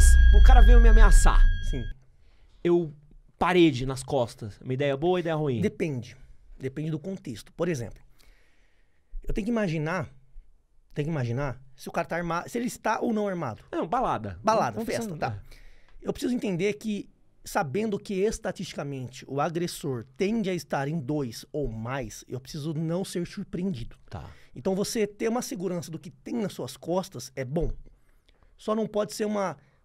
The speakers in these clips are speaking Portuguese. Mas o cara veio me ameaçar. Sim. Eu parede nas costas. Uma ideia boa ou ideia ruim? Depende. Depende do contexto. Por exemplo, eu tenho que imaginar... se o cara tá armado... Se ele está ou não armado. Não, balada. Balada, festa, tá. Eu preciso entender que, sabendo que estatisticamente o agressor tende a estar em 2 ou mais, eu preciso não ser surpreendido. Tá. Então você ter uma segurança do que tem nas suas costas é bom. Só não pode ser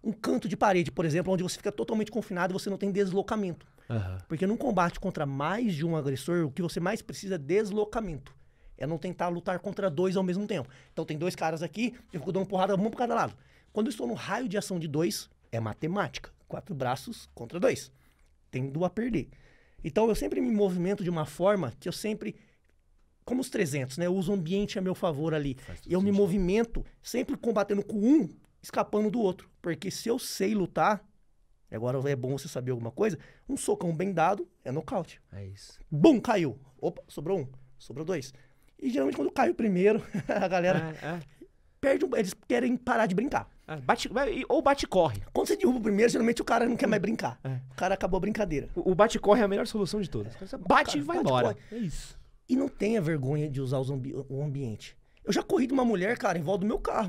um canto de parede, por exemplo, onde você fica totalmente confinado e você não tem deslocamento. Uhum. Porque num combate contra mais de um agressor, o que você mais precisa é deslocamento. É não tentar lutar contra 2 ao mesmo tempo. Então tem 2 caras aqui, eu fico dando porrada, um pra cada lado. Quando eu estou no raio de ação de 2, é matemática. 4 braços contra 2. Tendo a perder. Então eu sempre me movimento de uma forma que eu sempre... Como os 300, né? Eu uso o ambiente a meu favor ali. Eu me movimento sempre combatendo com um, escapando do outro. Porque se eu sei lutar... Agora é bom você saber alguma coisa. Um socão bem dado é nocaute. É isso. Bum, caiu. Opa, sobrou um. Sobrou 2. E geralmente quando cai o primeiro, a galera perde um... Eles querem parar de brincar. É, bate e corre. Quando você derruba o primeiro, geralmente o cara não quer mais brincar. É. O cara acabou a brincadeira. O bate e corre é a melhor solução de todas. Você bate e vai embora. É isso. E não tenha vergonha de usar o ambiente. Eu já corri de uma mulher, cara, em volta do meu carro.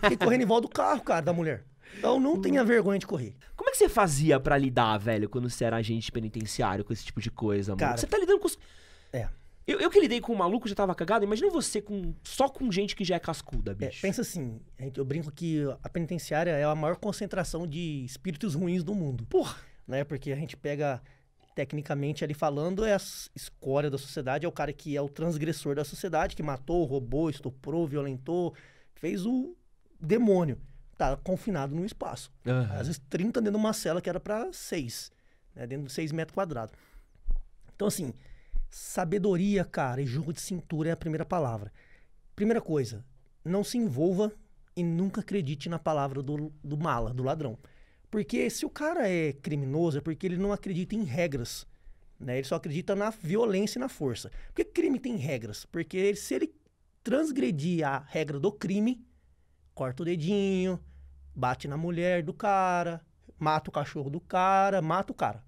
Fiquei correndo em volta do carro, cara, da mulher. Então não tenha vergonha de correr. Como é que você fazia pra lidar, velho, quando você era agente penitenciário com esse tipo de coisa, mano? Cara, você tá lidando com... É. Eu que lidei com um maluco, já tava cagado. Imagina você só com gente que já é cascuda, bicho. É, pensa assim, eu brinco que a penitenciária é a maior concentração de espíritos ruins do mundo. Porra! Né? Porque a gente pega, tecnicamente ali falando, é a escória da sociedade, é o cara que é o transgressor da sociedade, que matou, roubou, estuprou, violentou, fez o demônio. Tá confinado num espaço. Uhum. Às vezes 30 dentro de uma cela que era pra 6, né? Dentro de 6 metros quadrados. Então assim... Sabedoria, cara, e jogo de cintura é a primeira palavra. Primeira coisa, não se envolva e nunca acredite na palavra do mala, do ladrão. Porque se o cara é criminoso, é porque ele não acredita em regras, né? Ele só acredita na violência e na força. Porque crime tem regras? Porque se ele transgredir a regra do crime, corta o dedinho, bate na mulher do cara, mata o cachorro do cara, mata o cara.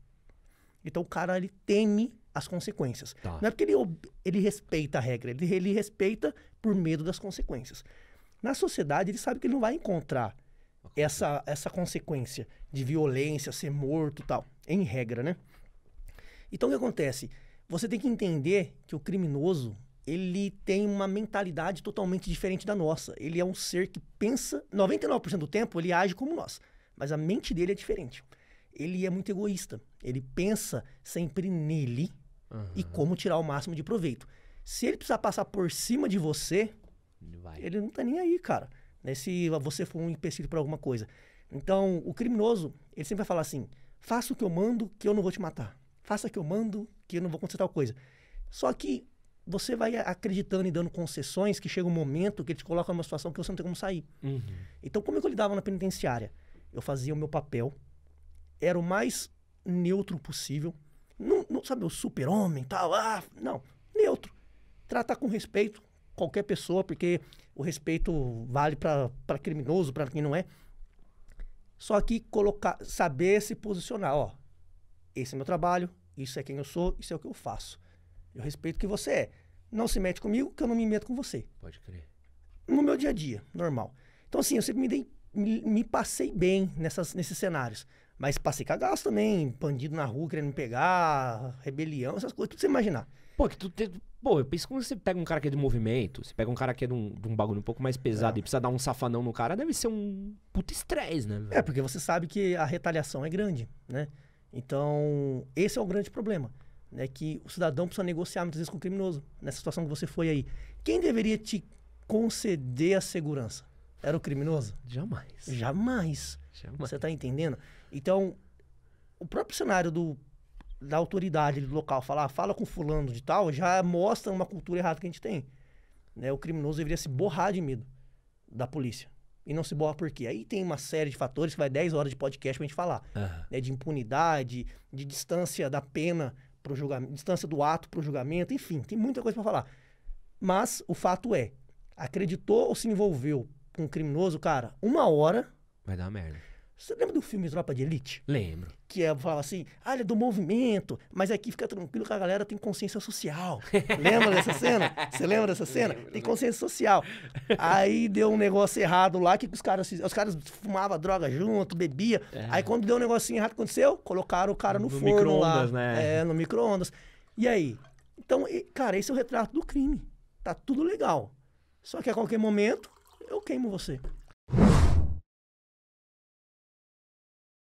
Então o cara, ele teme as consequências. Tá. Não é porque ele respeita a regra, ele respeita por medo das consequências. Na sociedade, ele sabe que ele não vai encontrar essa consequência de violência, ser morto e tal, em regra, né? Então, o que acontece? Você tem que entender que o criminoso, ele tem uma mentalidade totalmente diferente da nossa. Ele é um ser que pensa, 99% do tempo, ele age como nós, mas a mente dele é diferente. Ele é muito egoísta, ele pensa sempre nele. Uhum. E como tirar o máximo de proveito. Se ele precisar passar por cima de você, ele não tá nem aí, cara. Né? Se você for um empecilho pra alguma coisa. Então, o criminoso, ele sempre vai falar assim, faça o que eu mando que eu não vou te matar. Faça o que eu mando que eu não vou acontecer tal coisa. Só que você vai acreditando e dando concessões que chega um momento que ele te coloca numa situação que você não tem como sair. Uhum. Então, como é que eu lidava na penitenciária? Eu fazia o meu papel, era o mais neutro possível. Não, sabe, o super-homem e tal. Ah, não, neutro. Tratar com respeito qualquer pessoa, porque o respeito vale para criminoso, para quem não é. Só que colocar, saber se posicionar. Ó, esse é meu trabalho, isso é quem eu sou, isso é o que eu faço. Eu respeito o que você é. Não se mete comigo, que eu não me meto com você. Pode crer. No meu dia a dia, normal. Então, assim, eu sempre me passei bem nesses cenários. Mas passei cagaço também, bandido na rua querendo me pegar, rebelião, essas coisas, tudo você imaginar. Pô, eu penso que quando você pega um cara que é do movimento, você pega um cara que é de um bagulho um pouco mais pesado e precisa dar um safanão no cara, deve ser um puta estresse, né? Velho? É, porque você sabe que a retaliação é grande, né? Então, esse é o grande problema, né? Que o cidadão precisa negociar muitas vezes com o criminoso, nessa situação que você foi aí. Quem deveria te conceder a segurança? Era o criminoso? Jamais. Jamais. Jamais. Você tá entendendo? Então, o próprio cenário da autoridade do local falar, fala com fulano de tal, já mostra uma cultura errada que a gente tem. Né? O criminoso deveria se borrar de medo da polícia. E não se borra por quê? Aí tem uma série de fatores que vai 10 horas de podcast pra gente falar. Uhum. Né? De impunidade, de distância da pena pro julgamento, distância do ato pro julgamento, enfim, tem muita coisa pra falar. Mas o fato é, acreditou ou se envolveu com um criminoso, cara, uma hora... Vai dar merda. Você lembra do filme Tropa de Elite? Lembro. Que é, fala assim, ah, ele é do movimento, mas aqui fica tranquilo que a galera tem consciência social. Lembra dessa cena? Você lembra dessa cena? Lembro, tem consciência social. Aí deu um negócio errado lá, que os caras fumavam droga junto, bebia. É. Aí quando deu um negocinho errado, aconteceu? Colocaram o cara no forno lá. Né? É, no micro-ondas. E aí? Então, cara, esse é o retrato do crime. Tá tudo legal. Só que a qualquer momento, eu queimo você.